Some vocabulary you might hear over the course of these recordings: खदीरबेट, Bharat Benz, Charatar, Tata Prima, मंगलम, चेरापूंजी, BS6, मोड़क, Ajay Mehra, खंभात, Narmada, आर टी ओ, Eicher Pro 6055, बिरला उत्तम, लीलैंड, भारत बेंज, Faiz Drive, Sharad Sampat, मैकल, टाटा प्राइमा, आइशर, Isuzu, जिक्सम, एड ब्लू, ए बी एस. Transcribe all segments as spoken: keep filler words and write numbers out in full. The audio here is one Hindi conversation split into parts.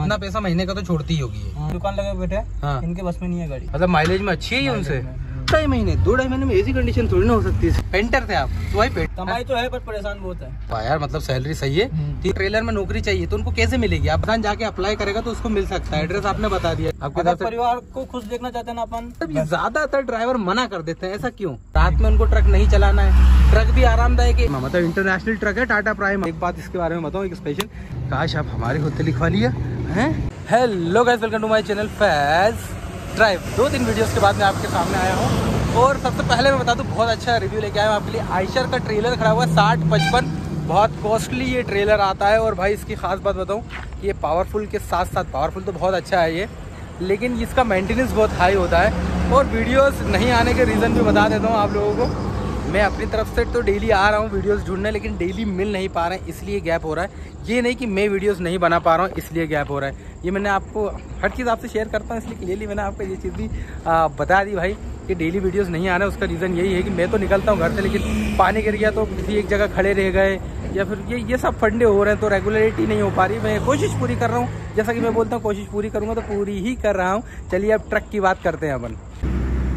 इतना पैसा महीने का तो छोड़ती होगी। दुकान लगे बेटे, हाँ इनके बस में नहीं है गाड़ी। मतलब माइलेज में अच्छी है उनसे। ढाई महीने दो ढाई महीने में ऐसी कंडीशन थोड़ी ना हो सकती है। पेंटर थे आप तो भाई, पेंटर कमाई तो है पर परेशान बहुत है यार। मतलब सैलरी सही है, ट्रेलर में नौकरी चाहिए तो उनको कैसे मिलेगी? आप जाके अप्लाई करेगा तो उसको मिल सकता है। एड्रेस आपने बता दिया। आपके साथ परिवार को खुश देखना चाहते हैं ना अपन, ज्यादातर ड्राइवर मना कर देते हैं। ऐसा क्यों? रात में उनको ट्रक नहीं चलाना है, ट्रक भी आरामदायक है। मतलब इंटरनेशनल ट्रक है टाटा प्राइम। एक बात इसके बारे में बताऊँ एक स्पेशल, काश आप हमारे होते लिखवा लिया है। Hello guys, welcome to my channel Faiz drive. दो तीन वीडियोस के बाद मैं आपके सामने आया हूँ और सबसे पहले मैं बता दूँ बहुत अच्छा रिव्यू लेके आया हूँ आपके लिए। आइशर का ट्रेलर खड़ा हुआ है साठ पचपन, बहुत कॉस्टली ये ट्रेलर आता है। और भाई इसकी खास बात बताऊँ, ये पावरफुल के साथ साथ पावरफुल तो बहुत अच्छा है ये, लेकिन इसका मेंटेनेंस बहुत हाई होता है। और वीडियोज़ नहीं आने के रीज़न भी बता देता हूँ आप लोगों को। मैं अपनी तरफ से तो डेली आ रहा हूँ वीडियोस ढूंढने, लेकिन डेली मिल नहीं पा रहे हैं, इसलिए गैप हो रहा है। ये नहीं कि मैं वीडियोस नहीं बना पा रहा हूँ इसलिए गैप हो रहा है। ये मैंने आपको हर चीज़ आपसे शेयर करता हूँ, इसलिए क्लियरली मैंने आपको ये चीज़ भी आ, बता दी भाई कि डेली वीडियोस नहीं आ रहे। उसका रीज़न यही है कि मैं तो निकलता हूँ घर से, लेकिन पानी गिर गया तो किसी एक जगह खड़े रह गए या फिर ये ये सब फंडे हो रहे हैं, तो रेगुलरिटी नहीं हो पा रही। मैं कोशिश पूरी कर रहा हूँ, जैसा कि मैं बोलता हूँ कोशिश पूरी करूँगा तो पूरी ही कर रहा हूँ। चलिए अब ट्रक की बात करते हैं अपन।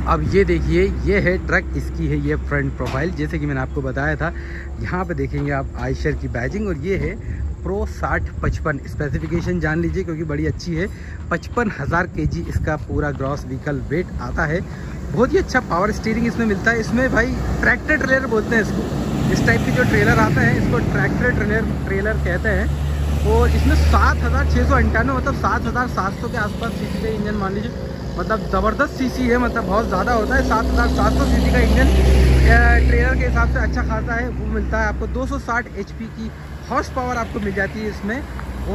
अब ये देखिए, ये है ट्रक, इसकी है ये फ्रंट प्रोफाइल। जैसे कि मैंने आपको बताया था, यहाँ पे देखेंगे आप आइशर की बैजिंग। और ये है प्रो साठ पचपन, स्पेसिफिकेशन जान लीजिए क्योंकि बड़ी अच्छी है। पचपन हज़ार के जी इसका पूरा ग्रॉस व्हीकल वेट आता है। बहुत ही अच्छा पावर स्टीयरिंग इसमें मिलता है। इसमें भाई ट्रैक्टर ट्रेलर बोलते हैं इसको, इस टाइप की जो ट्रेलर आता है इसको ट्रैक्टर ट्रेलर ट्रेलर कहते हैं। और इसमें सात हज़ार छः सौ अंठानवे मतलब सात हज़ार सात सौ के आसपास सीसी का इंजन मान लीजिए। मतलब ज़बरदस्त सीसी है, मतलब बहुत ज़्यादा होता है। सात हज़ार सात सौ सीसी का इंजन ट्रेलर के हिसाब से अच्छा खासा है वो मिलता है आपको। दो सौ साठ एचपी की हॉर्स पावर आपको मिल जाती है इसमें।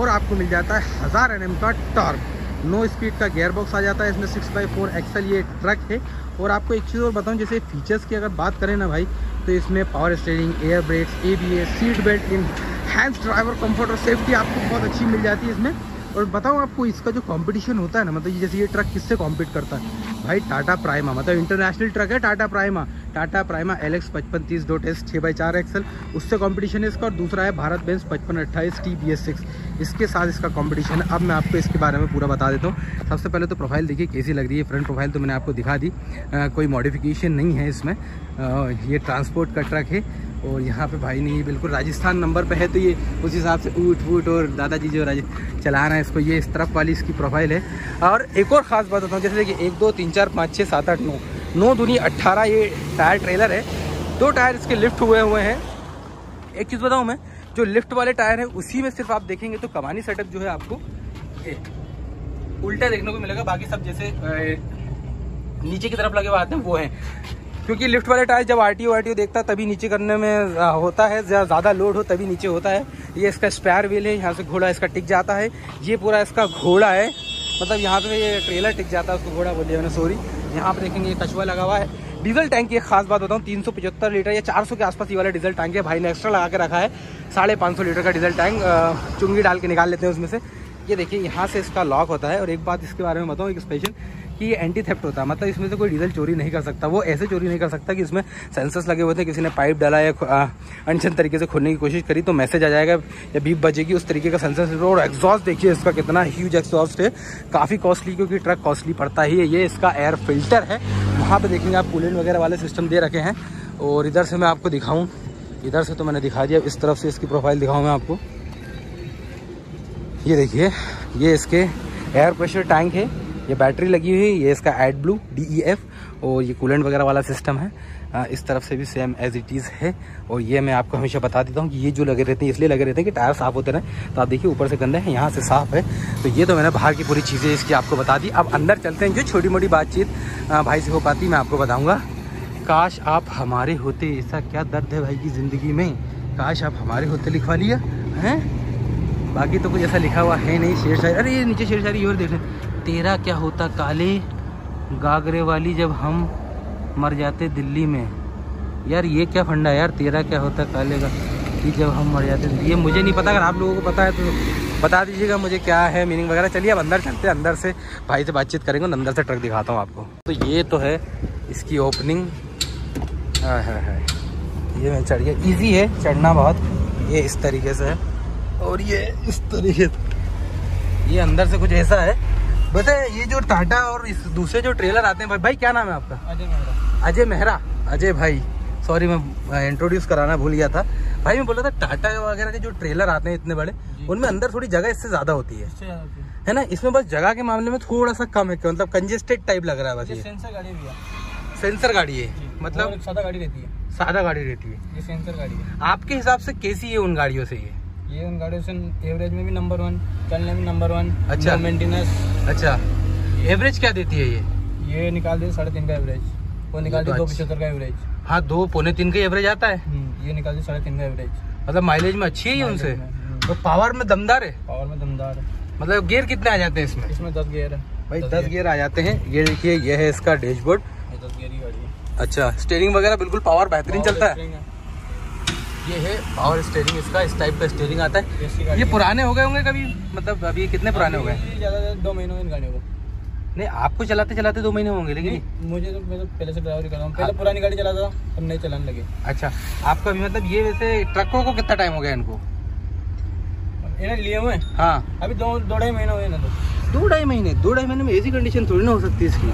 और आपको मिल जाता है हज़ार एनएम का टॉर्क। नौ स्पीड का गियर बॉक्स आ जाता है इसमें। सिक्स बाई फोर एक्सल ये ट्रक है। और आपको एक चीज़ और बताऊँ, जैसे फीचर्स की अगर बात करें ना भाई, तो इसमें power steering, air brakes, ए बी एस, seat belt, in hands, driver comfort और सेफ्टी आपको बहुत अच्छी मिल जाती है इसमें। और बताऊँ आपको, इसका जो कंपटीशन होता है ना, मतलब जैसे ये ट्रक किससे कॉम्पीट करता है भाई, टाटा प्राइमा। मतलब इंटरनेशनल ट्रक है टाटा प्राइमा। टाटा प्राइमा L X पचपन तीस डॉट एस छः बाई चार एक्सल, उससे कंपटीशन है इसका। और दूसरा है भारत बेंस पचपन अट्ठाईस टी बी एस सिक्स, इसके साथ इसका कंपटीशन है। अब मैं आपको इसके बारे में पूरा बता देता हूँ। सबसे पहले तो प्रोफाइल देखिए कैसी लग रही है। फ्रंट प्रोफाइल तो मैंने आपको दिखा दी, आ, कोई मॉडिफिकेशन नहीं है इसमें। आ, ये ट्रांसपोर्ट का ट्रक है। और यहाँ पे भाई नहीं, बिल्कुल राजस्थान नंबर पे है, तो ये उस हिसाब से ऊट वूट और दादाजी जो चला रहे हैं इसको, ये इस तरफ वाली इसकी प्रोफाइल है। और एक और ख़ास बात बताऊँ, जैसे कि एक दो तीन चार पाँच छः सात आठ नौ नौ दूनी अट्ठारह ये टायर ट्रेलर है। दो टायर इसके लिफ्ट हुए हुए हैं। एक चीज़ बताऊँ मैं, जो लिफ्ट वाले टायर है उसी में सिर्फ आप देखेंगे तो कमानी सेटअप जो है आपको उल्टा देखने को मिलेगा। बाकी सब जैसे नीचे की तरफ लगे हुए आते हैं वो हैं, क्योंकि लिफ्ट वाले टायर जब आर टी ओ आर टी ओ देखता तभी नीचे करने में होता है, ज़्यादा लोड हो तभी नीचे होता है। ये इसका स्पेयर व्हील है, यहाँ से घोड़ा इसका टिक जाता है। ये पूरा इसका घोड़ा है, मतलब यहाँ पे ये ट्रेलर टिक जाता है, उसको घोड़ा बोलिए मैंने, सॉरी। यहाँ पर देखेंगे ये कछुआ लगा हुआ है। डीजल टैंक की एक खास बात बताऊँ, तीन सौ पचहत्तर लीटर या चार सौ के आसपास ये वाला डीजल टैंक है भाई ने एक्स्ट्रा लगा के रखा है। साढ़े पाँच सौ लीटर का डीजल टैंक चुंगी डाल के निकाल लेते हैं उसमें से। ये देखिए यहाँ से इसका लॉक होता है। और एक बात इसके बारे में बताऊँ एक स्पेशल, कि ये एंटी थेफ्ट होता है। मतलब इसमें से कोई डीजल चोरी नहीं कर सकता। वो ऐसे चोरी नहीं कर सकता कि इसमें सेंसर्स लगे हुए थे, किसी ने पाइप डाला या अनशन तरीके से खोलने की कोशिश करी तो मैसेज आ जाएगा या बीप बजेगी, उस तरीके का सेंसर। और एग्जॉस्ट देखिए इसका कितना ह्यूज एग्जॉस्ट है, काफ़ी कॉस्टली, क्योंकि ट्रक कॉस्टली पड़ता ही है। ये इसका एयर फिल्टर है, वहाँ पर देखेंगे आप कूलेंट वगैरह वाले सिस्टम दे रखे हैं। और इधर से मैं आपको दिखाऊँ, इधर से तो मैंने दिखा दिया, इस तरफ से इसकी प्रोफाइल दिखाऊँ मैं आपको। ये देखिए, ये इसके एयर प्रेशर टैंक है, ये बैटरी लगी हुई है, ये इसका एड ब्लू D E F, और ये कूलेंट वगैरह वाला सिस्टम है। आ, इस तरफ से भी सेम एज इट इज़ है। और ये मैं आपको हमेशा बता देता हूँ कि ये जो लगे रहते हैं इसलिए लगे रहते हैं कि टायर साफ़ होते रहें। तो आप देखिए ऊपर से गंदे हैं, यहाँ से साफ़ है। तो ये तो मैंने बाहर की पूरी चीज़ें इसकी आपको बता दी। अब अंदर चलते हैं, जो छोटी मोटी बातचीत भाई से हो पाती मैं आपको बताऊँगा। काश आप हमारे होते, ऐसा क्या दर्द है भाई की ज़िंदगी में, काश आप हमारे होते लिखवा लिया है। बाकी तो कुछ ऐसा लिखा हुआ है नहीं। शेर शायरी, अरे ये नीचे शेर शायरी और देख लें, तेरा क्या होता काले गागरे वाली जब हम मर जाते दिल्ली में। यार ये क्या फंडा यार, तेरा क्या होता काले का कि जब हम मर जाते, ये मुझे नहीं पता। अगर आप लोगों को पता है तो बता दीजिएगा मुझे क्या है मीनिंग वगैरह। चलिए अब अंदर चलते हैं, अंदर से भाई से बातचीत करेंगे और अंदर से ट्रक दिखाता हूँ आपको। तो ये तो है इसकी ओपनिंग, हाँ हाँ हाँ ये मैं चढ़ गया। ईजी है चढ़ना बहुत, ये इस तरीके से है और ये इस तरीके, ये अंदर से कुछ ऐसा है। वैसे ये जो टाटा और इस दूसरे जो ट्रेलर आते हैं भाई, भाई क्या नाम है आपका? अजय मेहरा। अजय मेहरा, अजय भाई, सॉरी मैं इंट्रोड्यूस कराना भूल गया था भाई। मैं बोला था टाटा वगैरह के जो ट्रेलर आते हैं इतने बड़े, उनमें अंदर थोड़ी जगह इससे ज्यादा होती है, है ना? इसमें बस जगह के मामले में थोड़ा सा कम है, मतलब कंजेस्टेड टाइप लग रहा है। बस ये सेंसर गाड़ी भी है, सेंसर गाड़ी है, मतलब सादा गाड़ी रहती है, सादा गाड़ी रहती है, ये सेंसर गाड़ी है। आपके हिसाब से कैसी है उन गाड़ियों से? ये ये उन गाड़ियों से एवरेज में भी नंबर वन, चलने में नंबर वन। अच्छा, मेंटेनेंस अच्छा। एवरेज क्या देती है ये? ये निकाल दे साढ़े तीन का एवरेज, वो निकाल दे दो पचहत्तर का एवरेज। हाँ, दो पौने तीन का एवरेज आता है, ये निकाल दे साढ़े तीन का एवरेज। मतलब माइलेज में अच्छी है उनसे, तो पावर में दमदार है। पावर में दमदार है। मतलब गियर कितने आ जाते हैं इसमें? इसमें दस गियर है भाई, दस गियर आ जाते हैं। ये देखिए, ये है इसका डैशबोर्ड, दस गियर की गाड़ी है। अच्छा, स्टीयरिंग वगैरह बिल्कुल पावर बेहतरीन चलता है। ये है पावर स्टीयरिंग इसका, इस टाइप का स्टीयरिंग आता है। ये पुराने हो गए होंगे कभी, मतलब अभी कितने पुराने हो गए? ज़्यादा दो महीने हो गए इन गाड़ियों को। नहीं, आपको चलाते चलाते दो महीने होंगे, लेकिन मुझे तो, मैं तो पहले से ड्राइवरी कर रहा हूँ। पहले पुरानी गाड़ी चलाता था, अब नई चलाने लगे। अच्छा, आपका भी मतलब ये, वैसे ट्रकों को कितना टाइम हो गया इनको, इन्हें लिए हुए? हाँ, अभी दो दो ढाई महीने हुए ना। दो ढाई महीने, दो ढाई महीने में ऐसी कंडीशन थोड़ी ना हो सकती इसकी।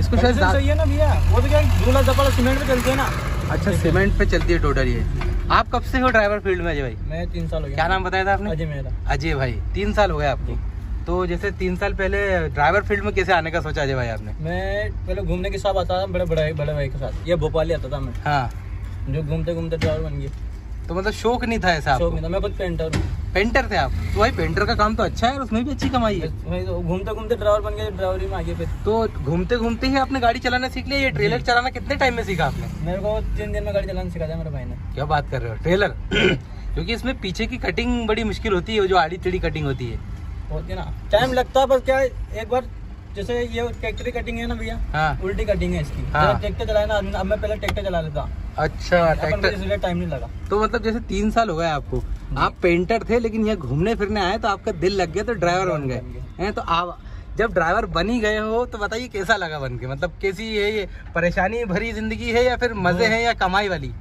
इसको शायद सही है ना भैया, वो तो क्या झूला झपड़ा सीमेंट पे चलती है ना। अच्छा, सीमेंट पे चलती है टोटल। ये आप कब से हो ड्राइवर फील्ड में अजय भाई? मैं तीन साल हो गया। क्या नाम बताया था आपने? अजय मेहरा। अजय भाई, तीन साल हो गया आपको। तो जैसे तीन साल पहले ड्राइवर फील्ड में कैसे आने का सोचा अजय भाई आपने? मैं पहले घूमने के साथ आता था, बड़े बड़े बड़े भाई के साथ, ये भोपाल ही आता था मैं। हाँ, जो घूमते घूमते ड्राइवर बन गया। तो मतलब शौक नहीं था ऐसा? शौक नहीं था, मैं खुद पेंटर हूँ। पेंटर थे आप? तो भाई पेंटर का काम तो अच्छा है, उसमें भी अच्छी कमाई है। घूमते घूमते ड्राइवर बन गया, ड्राइवरी में आगे। फिर तो घूमते घूमते ही आपने गाड़ी चलाना सीख लिया? ये ट्रेलर चलाना कितने टाइम में सीखा आपने? मेरे को तीन दिन में गाड़ी चलाना सिखा दिया मेरे भाई ने। क्या बात कर रहे हो, ट्रेलर? क्योंकि इसमें पीछे की कटिंग बड़ी मुश्किल होती है, जो आड़ी टेढ़ी कटिंग होती है, होती है ना, टाइम लगता है। बस क्या एक बार जैसे ये ट्रैक्टर कटिंग है ना भैया। हाँ, उल्टी कटिंग है इसकी। हाँ, ट्रैक्टर चलाना आदमी, अब मैं पहले ट्रैक्टर चला लेता। अच्छा, ट्रैक्टर टाइम नहीं लगा। तो मतलब जैसे तीन साल हो गए आपको, आप पेंटर थे लेकिन यहाँ घूमने फिरने आए, तो आपका दिल लग गया, तो ड्राइवर बन गए हैं। तो आप जब ड्राइवर बन ही गए हो तो बताइए कैसा लगा बनके, मतलब कैसी है ये? परेशानी भरी जिंदगी है या फिर मजे हैं या कमाई वाली?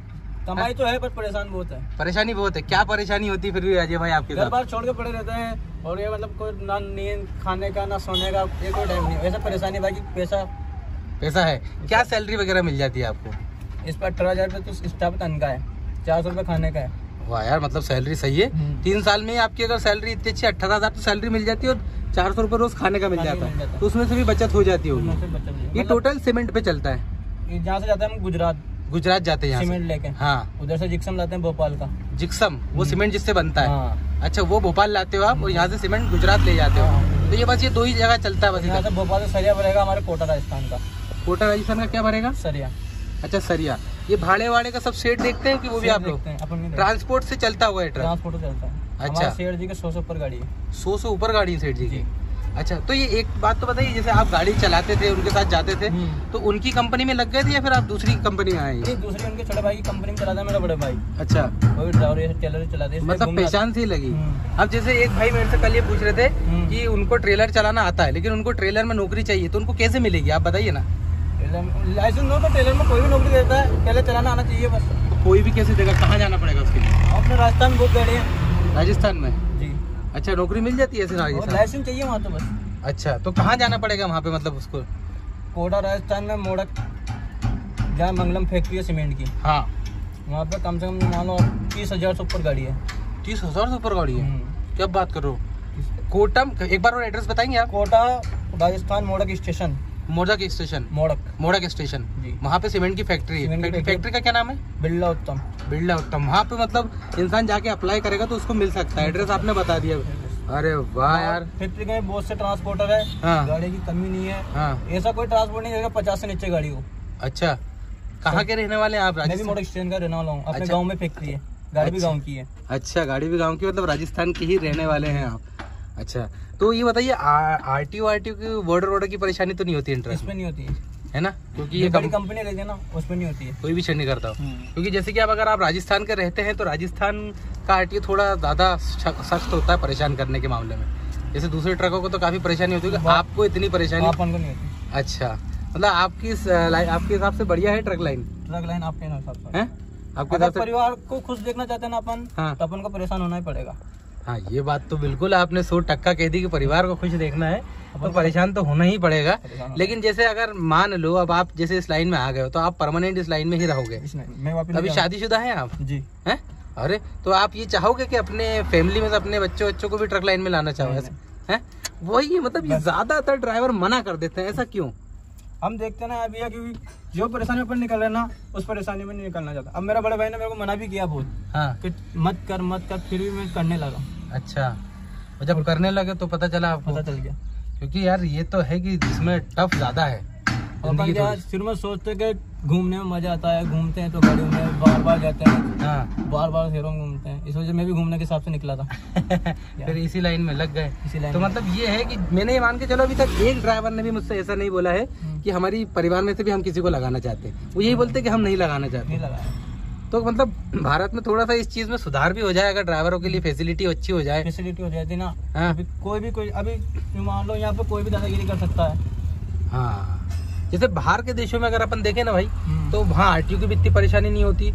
कमाई तो है पर परेशान बहुत है। परेशानी बहुत है। क्या परेशानी होती है फिर भी अजय भाई आपके? घर बार छोड़ के पड़े रहते हैं, और ये मतलब कोई ना नींद, खाने का ना सोने का, ये कोई टाइम नहीं। वैसे परेशानी बाकी पैसा पैसा है। क्या सैलरी वगैरह मिल जाती है आपको? इस पर अठारह हजार रुपये तो स्टाफ तनखा है, चार सौ रुपये खाने का है। वाह यार, मतलब सैलरी सही है। तीन साल में आपकी अगर सैलरी इतनी अच्छी, अट्ठारह हजार तो सैलरी मिल जाती है और चार सौ रुपये रोज खाने का मिल जाता है, तो उसमें से भी बचत हो जाती होगी। ये टोटल सीमेंट पे चलता है। जहाँ से जाते हैं हम गुजरात, गुजरात जाते हैं सीमेंट लेके। हाँ, उधर से जिक्सम लाते हैं भोपाल का। जिक्सम वो सीमेंट जिससे बनता है? अच्छा, वो भोपाल लाते हो आप और यहाँ से सीमेंट गुजरात ले जाते हो। तो ये बस ये दो ही जगह चलता है बस। यहाँ से भोपाल से सरिया भरेगा हमारे कोटा राजस्थान का। कोटा राजस्थान का क्या भरेगा? सरिया। अच्छा, सरिया। ये भाड़े वाड़े का सब सेट देखते हैं कि वो भी आप लोग? ट्रांसपोर्ट से चलता हुआ है? ट्रांसपोर्ट से चलता है। अच्छा, सेठ जी के सौ से ऊपर गाड़ी है। सौ से ऊपर गाड़ी है सेठ जी की। अच्छा, तो ये एक बात तो बताइए, जैसे आप गाड़ी चलाते थे, उनके साथ जाते थे, तो उनकी कंपनी में लग गए थे या फिर आप दूसरी कंपनी में आए? दूसरी, उनके छोटे भाई की कंपनी में चलाता है मेरा बड़े भाई। अच्छा, वो ड्राइवर ट्रेलर चलाते, मतलब पहचान से लगी। अब जैसे एक भाई मेरे से कल ये पूछ रहे थे कि उनको ट्रेलर चलाना आता है लेकिन उनको ट्रेलर में नौकरी चाहिए, तो उनको कैसे मिलेगी आप बताइए ना? लाइसेंस लो तो ट्रेलर में कोई भी नौकरी देता है, ट्रेलर चलाना आना चाहिए बस। तो कोई भी कैसे देगा, कहाँ जाना पड़ेगा उसके लिए? अपने राजस्थान में बहुत गाड़ी है। राजस्थान में? जी। अच्छा, नौकरी मिल जाती है ऐसे? लाइसेंस चाहिए वहाँ तो बस। अच्छा, तो कहाँ जाना पड़ेगा वहाँ पे, मतलब उसको? कोटा राजस्थान में मोड़क, जहाँ मंगलम फैक्ट्री है सीमेंट की। हाँ, वहाँ पे कम से कम मान लो तीस हजार से ऊपर गाड़ी है। तीस हजार से ऊपर गाड़ी है? क्या बात कर रहे हो। कोटम, एक बार और एड्रेस बताएंगे आप? Kota Rajasthan मोड़क station. मोड़क station? मोड़क, मोड़क station जी। वहाँ पे सीमेंट की फैक्ट्री है। फैक्ट्री, फैक्ट्री का क्या नाम है? बिरला उत्तम। बिरला उत्तम। वहाँ पे मतलब इंसान जाके अप्लाई करेगा तो उसको मिल सकता है। एड्रेस आपने बता दिया। अरे वाह यार, फैक्ट्री में बहुत से ट्रांसपोर्टर है। हाँ, गाड़ी की कमी नहीं है। हाँ, ऐसा कोई ट्रांसपोर्ट नहीं करेगा पचास से नीचे गाड़ी को। अच्छा, कहाँ के रहने वाले हैं आप? मैं भी मोड़क स्टेशन का रहने वाला हूँ। अपने गाँव में फैक्ट्री है, गाड़ी भी गाँव की है। अच्छा, गाड़ी भी गाँव की, मतलब राजस्थान के ही रहने वाले हैं आप। अच्छा, तो ये बताइए आर टी ओ आर टी ओ की बॉर्डर वॉर्डर की परेशानी तो नहीं होती है? इसमें नहीं होती है, है ना, क्योंकि ये कम... कंपनी रहती है ना, उसमें नहीं होती है, कोई भी छेड़ नहीं करता। क्योंकि जैसे कि आप अगर आप राजस्थान के रहते हैं तो राजस्थान का आर टी ओ थोड़ा ज़्यादा सख्त होता है परेशान करने के मामले में। जैसे दूसरे ट्रकों को तो काफ़ी परेशानी होती है, आपको इतनी परेशानी नहीं होती? अच्छा, मतलब आपकी आपके हिसाब से बढ़िया है ट्रक लाइन? ट्रक लाइन आपके हिसाब से, आपके परिवार को खुश देखना चाहते हैं ना अपन, तो अपन को परेशान होना ही पड़ेगा। हाँ, ये बात तो बिल्कुल आपने सौ टक्का कह दी कि परिवार को खुश देखना है तो परेशान तो होना ही पड़ेगा। लेकिन जैसे अगर मान लो अब आप जैसे इस लाइन में आ गए हो तो आप परमानेंट इस लाइन में ही रहोगे। अभी शादीशुदा हैं आप? जी। हैं? अरे तो आप ये चाहोगे कि अपने फैमिली में अपने बच्चों बच्चों को भी ट्रक लाइन में लाना चाहोगे? हैं? वही मतलब ये ज्यादातर ड्राइवर मना कर देते हैं, ऐसा क्यों? हम देखते हैं ना अभी क्योंकि जो परेशानी में निकल रहे ना उस परेशानी में नहीं निकलना चाहता। अब मेरा बड़े भाई ने मेरे को मना भी किया बहुत, हाँ, कि मत कर मत कर, फिर भी मैं करने लगा। अच्छा, जब करने लगे तो पता चला आपको? पता चल गया, क्योंकि यार ये तो है कि जिसमें टफ ज्यादा है। और फिर में सोचते कि घूमने में मजा आता है, घूमते हैं तो गाड़ियों में बार बार जाते हैं, हाँ, बार बार शहरों में घूमते हैं, इस वजह से मैं भी घूमने के हिसाब से निकला था फिर इसी लाइन में लग गए। इसी लाइन तो मतलब ये है कि मैंने ये मान के चलो अभी तक एक ड्राइवर ने भी मुझसे ऐसा नहीं बोला है कि हमारी परिवार में से भी हम किसी को लगाना चाहते हैं, वो यही बोलते कि हम नहीं लगाना चाहते। तो मतलब भारत में थोड़ा सा इस चीज में सुधार भी हो जाए अगर ड्राइवरों के लिए फैसिलिटी अच्छी हो जाए। फैसिलिटी हो जाती ना, हाँ? अभी कोई भी कोई अभी मान लो यहाँ पे कोई भी दादागिरी कर सकता है। हाँ, जैसे बाहर के देशों में अगर अपन देखें ना भाई तो वहाँ आर टी ओ की भी इतनी परेशानी नहीं होती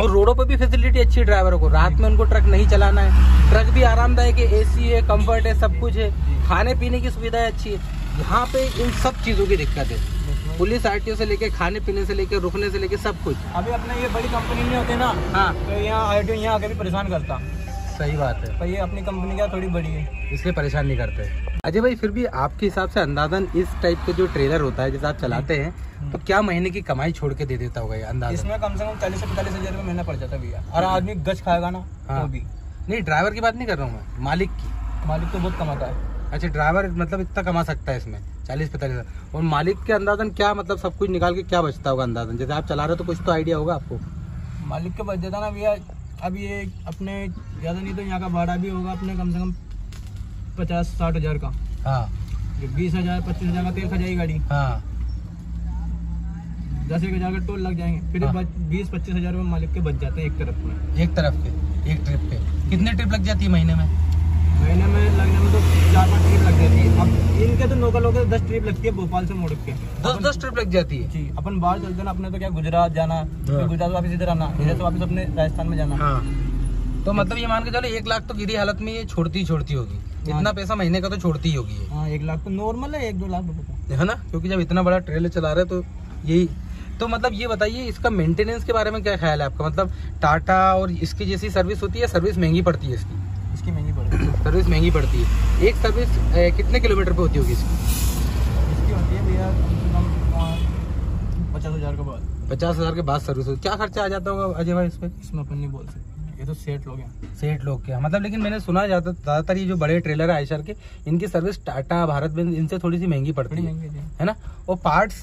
और रोडों पर भी फैसिलिटी अच्छी है ड्राइवरों को। रात में उनको ट्रक नहीं चलाना है, ट्रक भी आरामदायक है, ए सी है, कम्फर्ट है, सब कुछ है, खाने पीने की सुविधाएं अच्छी है। यहाँ पे इन सब चीजों की दिक्कत है, पुलिस आर टी ओ से लेके खाने पीने से लेके रुकने से लेके सब कुछ। अभी अपने ये बड़ी कंपनी में होते ना, हाँ, तो यहाँ आर टी ओ यहाँ आके भी परेशान करता। सही बात है, पर ये अपनी कंपनी क्या थोड़ी बड़ी है इसलिए परेशान नहीं करते। अजय भाई फिर भी आपके हिसाब से अंदाजन इस टाइप के जो ट्रेलर होता है जैसे आप चलाते हैं तो क्या महीने की कमाई छोड़ के दे देता होगा अंदाजन? इसमें कम से कम चालीस से पैंतालीस हजार महीना पड़ जाता भैया। और आदमी गच खाएगा ना, हाँ, नहीं ड्राइवर की बात नहीं कर रहा हूँ मैं, मालिक की। मालिक तो बहुत कमाता है। अच्छा, ड्राइवर मतलब इतना कमा सकता है इसमें चालीस पैंतालीस। और मालिक के अंदाजन क्या मतलब सब कुछ निकाल के क्या बचता होगा अंदाजन? जैसे आप चला रहे हो तो कुछ तो आइडिया होगा आपको। मालिक के बच जाता ना भैया, अब ये अपने ज़्यादा नहीं तो यहाँ का भाड़ा भी होगा अपने कम से कम पचास साठ हज़ार का, हाँ, बीस हज़ार पच्चीस हज़ार का तेल खा जाएगी गाड़ी, हाँ, दस एक हज़ार का टोल लग जाएंगे, फिर हाँ, बीस पच्चीस हज़ार रुपये मालिक के बच जाते हैं एक तरफ में, एक तरफ के, एक ट्रिप पे। कितने ट्रिप लग जाती है महीने में? महीने में लगने में तो चार पाँच ट्रिप लग जाती है। अब इनके तो नौका लोग दस ट्रिप लगती है भोपाल से मुड़ के, दस दस ट्रिप लग जाती है जी। अपन बाहर चलते ना अपने तो क्या गुजरात जाना, फिर गुजरात वापस इधर आना, इधर से वापस अपने राजस्थान में जाना, हाँ। तो मतलब ये मान के चलो एक लाख तो गिरी हालत में ये छोड़ती छोड़ती होगी, इतना पैसा महीने का तो छोड़ती होगी। हाँ, एक लाख तो नॉर्मल है, एक दो लाख रुपये है ना, क्योंकि जब इतना बड़ा ट्रेलर चला रहे तो यही। तो मतलब ये बताइए इसका मेंटेनेंस के बारे में क्या ख्याल है आपका? मतलब टाटा और इसकी जैसी सर्विस होती है, सर्विस महंगी पड़ती है इसकी? इसकी महंगी पड़ती है, सर्विस महंगी पड़ती है। एक सर्विस ए, कितने किलोमीटर पे होती होगी इसकी? इसकी होती है भैया कम से कम पचास हज़ार के बाद। पचास हज़ार के बाद सर्विस होती है। क्या खर्चा आ जाता होगा अजय भाई इस पर? इसमें अपन नहीं बोल सकते, ये तो सेठ लोग हैं। सेठ लोग क्या मतलब? लेकिन मैंने सुना जाता ज़्यादातर ये जो बड़े ट्रेलर है आयशर के, इनकी सर्विस टाटा भारत बेंज इनसे थोड़ी सी महंगी पड़ती है, है ना? और पार्ट्स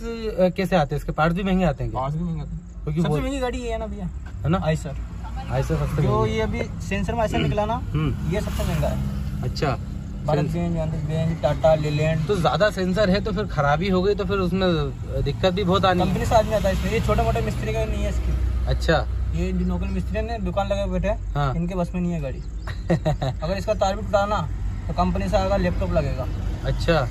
कैसे आते हैं इसके? पार्ट्स भी महंगे आते हैं? पार्ट्स भी महंगे आते हैं, क्योंकि सबसे महंगी गाड़ी है ना भैया, है ना आयशर। जो ये अभी सेंसर में आयशर निकला ना, ये सबसे महंगा है। अच्छा, भारत बेंज, टाटा, लीलैंड। तो ज्यादा सेंसर है तो फिर खराबी हो गई तो फिर उसमें दिक्कत भी बहुत आनी है। कंपनी से आदमी आता है इसमें, ये छोटे मोटे मिस्त्री का नहीं है इसकी। अच्छा, ये लोकल मिस्त्री ने दुकान लगा बैठे हैं, हाँ, इनके बस में नहीं है गाड़ी अगर इसका तार भी टूटाना तो कंपनी से आएगा, लैपटॉप लगेगा। अच्छा,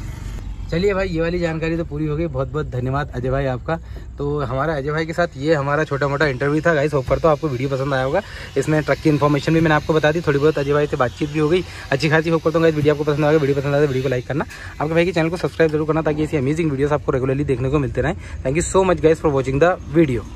चलिए भाई ये वाली जानकारी तो पूरी हो गई। बहुत बहुत धन्यवाद अजय भाई आपका। तो हमारा अजय भाई के साथ ये हमारा छोटा मोटा इंटरव्यू था गाइस। होप करता हूं आपको वीडियो पसंद आया होगा। इसमें ट्रक की इन्फॉर्मेशन भी मैंने आपको बता दी, थोड़ी बहुत अजय भाई से बातचीत भी हो गई अच्छी खासी। होप करता हूँ गाइस वीडियो आपको पसंद आएगा। वीडियो पसंद आया तो वीडियो को लाइक करना, आपके भाई के चैनल को सब्सक्राइब जरूर करना ताकि ऐसी अमेजिंग वीडियोस आपको रेगुलरली देखने को मिलते रहें। Thank you so much guys for watching the video.